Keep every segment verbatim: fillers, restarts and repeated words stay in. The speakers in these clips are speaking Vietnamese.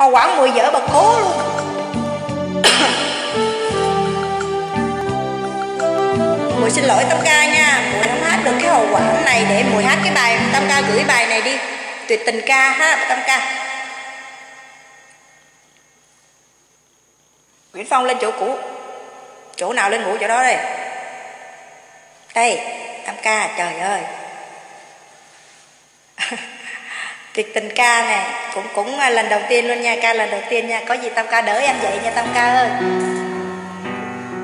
mà khoảng mười giờ bà cố luôn. Mùi xin lỗi Tâm Ca nha, mùi không hát được cái hậu quản này, để mùi hát cái bài Tâm Ca gửi bài này đi, Tuyệt Tình Ca ha Tâm Ca. Nguyễn Phong lên chỗ cũ, chỗ nào lên ngủ chỗ đó đây. Đây Tâm Ca, trời ơi. Tuyệt Tình Ca này cũng cũng lần đầu tiên luôn nha, ca lần đầu tiên nha, có gì Tâm Ca đỡ em vậy nha Tâm Ca ơi.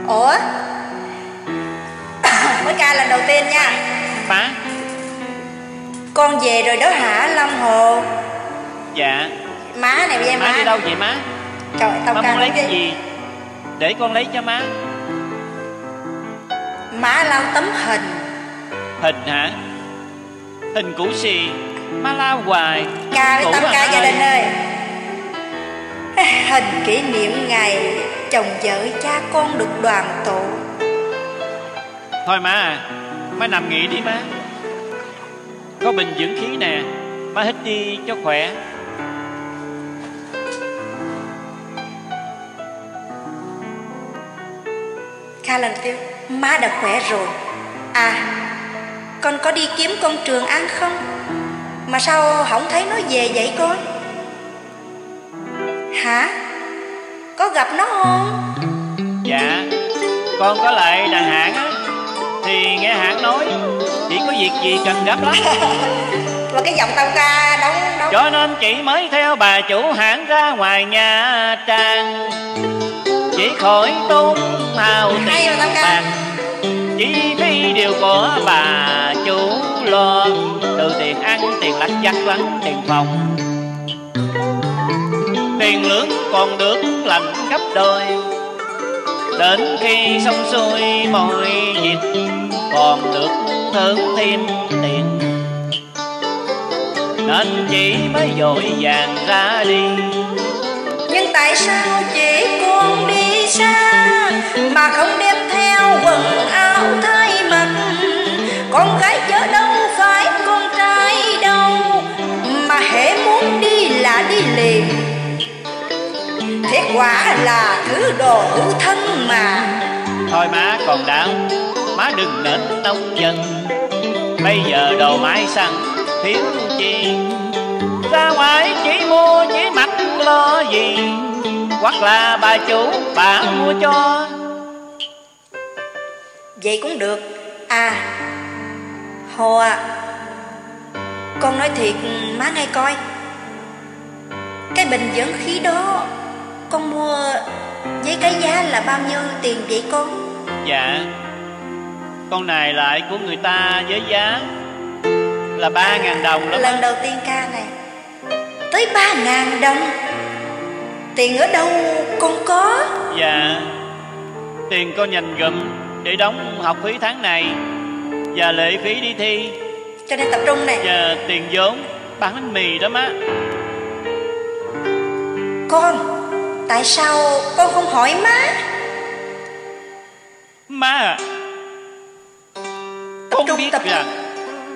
Ủa mới ca lần đầu tiên nha. Phá con về rồi đó hả Long Hồ? Dạ má này, em má, má đi đâu vậy má? Trời Tâm Ca muốn lấy cái gì để con lấy cho má? Má lau tấm hình. Hình hả? Hình cũ xì má lao hoài. Ca với Tâm Ca gia đình ơi, hình kỷ niệm ngày chồng vợ cha con được đoàn tụ. Thôi má à, má nằm nghỉ đi má, có bình dưỡng khí nè, má hít đi cho khỏe. Ca lần tiêu má đã khỏe rồi. À con có đi kiếm con Trường An không? Mà sao không thấy nó về vậy con? Hả? Có gặp nó không? Dạ con có lại đàn Hãn á, thì nghe Hãn nói chỉ có việc gì cần gấp lắm. Mà cái giọng Tâm Ca đóng, đóng cho nên chị mới theo bà chủ Hãn ra ngoài Nha Trang, chỉ khỏi tốn hao tiền bạc, chỉ phí điều của bà chủ lo, từ tiền ăn, tiền lặt vặt lắm, tiền phòng, tiền lương còn được lành gấp đôi. Đến khi xong xuôi mọi việc còn được thưởng thêm tiền, nên chị mới vội vàng ra đi. Nhưng tại sao chị con đi xa mà không đem theo quần áo thay mặc? Con gái chớ đâu phải con trai đâu, mà hễ muốn đi là đi liền. Thế quả là thứ đồ hữu thân mà. Thôi má còn đau, má đừng nên nông dân. Bây giờ đồ máy xăng thiếu chi, ra ngoài chỉ mua chỉ mặc lo gì, hoặc là bà chủ bà mua cho. Vậy cũng được. À Hồ à, con nói thiệt má ngay coi, cái bình dưỡng khí đó con mua với cái giá là bao nhiêu tiền vậy con? Dạ con này lại của người ta với giá là ba ngàn đồng lắm. Lần đó đầu tiên ca này tới ba ngàn đồng. Tiền ở đâu con có? Dạ tiền con dành dụm để đóng học phí tháng này và lệ phí đi thi, cho nên tập trung này. Và tiền vốn bán bánh mì đó má. Con tại sao con không hỏi má? Má à, tập con trung, biết tập là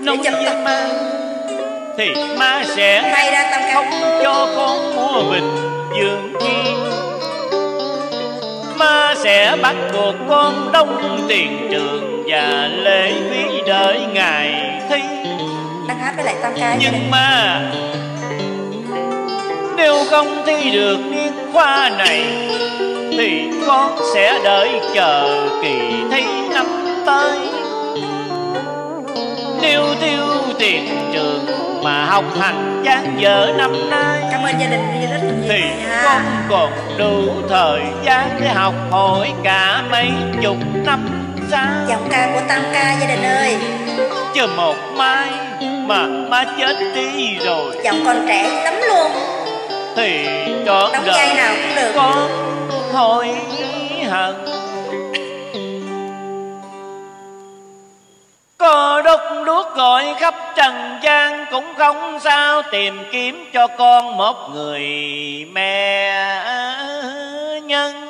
nông dân má thì má sẽ hay ra Tâm Ca không cho con mua bình dưỡng khí. Má sẽ bắt buộc con đóng tiền trường và lễ phí đợi ngày thi. Đang hát với lại Tâm Ca. Nhưng mà nếu không thi được niên khoa này thì con sẽ đợi chờ kỳ thi năm tới. Nếu tiêu tiền trường mà học hành chán dở năm nay, cảm ơn gia đình rất nhiều, thì con còn đủ thời gian để học hỏi cả mấy chục năm sau. Giọng ca của Tâm Ca gia đình ơi, chờ một mai mà má chết đi rồi, giọng con trẻ lắm luôn, thì trọn đời nào cũng được con hối hận. Có đốt đuốc gọi khắp trần gian cũng không sao tìm kiếm cho con một người mẹ nhân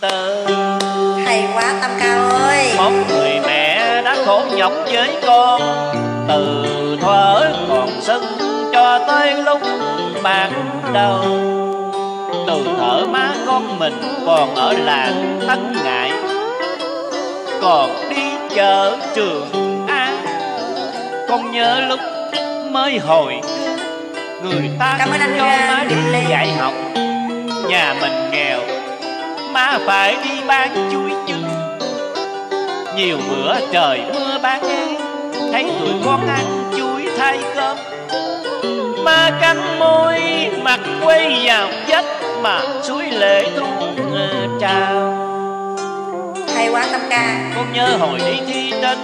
từ. Hay quá Tâm Ca ơi, một người mẹ đã khổ nhọc với con từ thuở còn sân cho tới lúc bạn đầu. Từ thở má con mình còn ở làng Thân Ngại, còn đi chợ Trường An. Con nhớ lúc mới hồi người ta cho má đi dạy học, nhà mình nghèo má phải đi bán chuối chừng. Nhiều bữa trời mưa bán, thấy tụi con ăn chuối thay cơm, má cắn môi mặt quay vào vách mà suối lệ tuôn trào. Hay quá Tâm Ca. Con nhớ hồi đi thi đến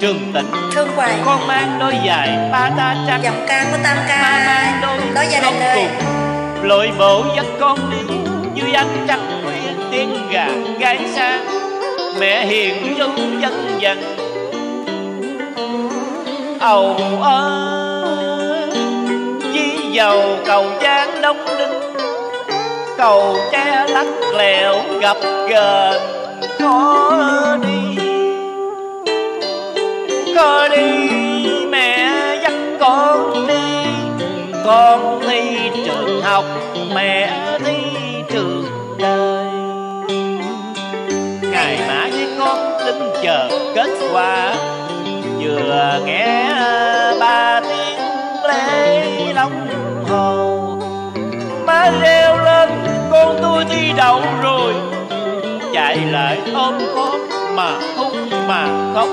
Trường Tịnh, thương quầy con mang đôi giày ba ta trắng. Giọng ca của Tâm Ca, má mang đôi đó gia đình ơi. Lội bộ dắt con đi như anh trắng khuyên tiếng gà gái sang. Mẹ hiền dung dân dần ầu ơ dí dầu cầu Giang Đông Đinh, cầu tre lắc lẻo gặp gờn khó đi. Có đi mẹ dắt con đi, con thi trường học mẹ thi trường đời. Ngày mãi với con đứng chờ kết quả, vừa nghe ba tiếng lễ lòng hồ má reo lên con tôi thi đậu rồi. Chạy lại ôm con mà hung mà khóc,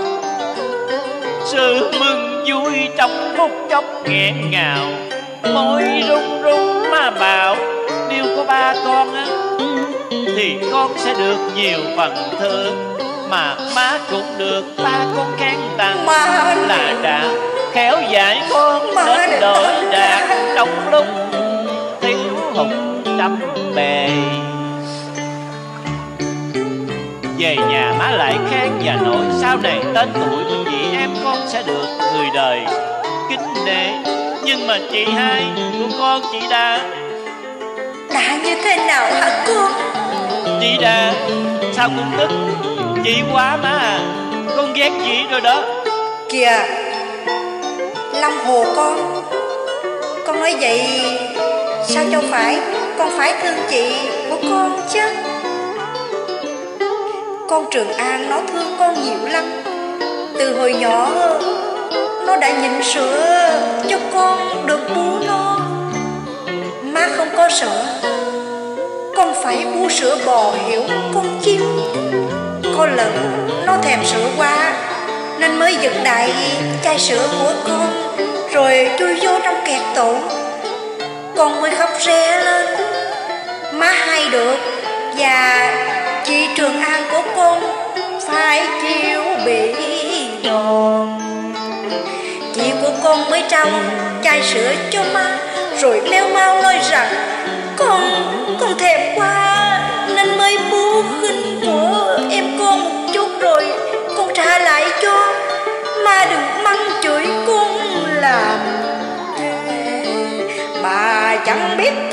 sự mừng vui trong phút chốc nghẹn ngào. Môi rung rung mà bảo nếu có ba con á thì con sẽ được nhiều phần thưởng, mà má cũng được ba con khen tặng là đã khéo dạy con đến đổi đạt trong lúc thiếu hụt trăm bề. Về nhà má lại khen và nói sau này tên tuổi của chị em con sẽ được người đời kính nể. Nhưng mà chị hai của con chị Đa đã như thế nào hả cô? Chị Đa sao cũng tức chị quá má à, con ghét chị rồi đó. Kìa Long Hồ con, con nói vậy sao cho phải, con phải thương chị của con chứ. Con Trường An nó thương con nhiều lắm, từ hồi nhỏ nó đã nhịn sữa cho con được bú nó. Má không có sợ, con phải bú sữa bò hiểu con chim. Có lần nó thèm sữa quá nên mới giật đại chai sữa của con rồi chui vô trong kẹt tủ, con mới khóc ré lên. Má hay được và chị Trường An của con phải chịu bị đòn. Chị của con mới trao chai sữa cho má rồi leo mau nói rằng con con thèm quá nên mới bú khinh của em con một chút rồi con trả lại cho. Má đừng mắng chửi con làm thế, bà chẳng biết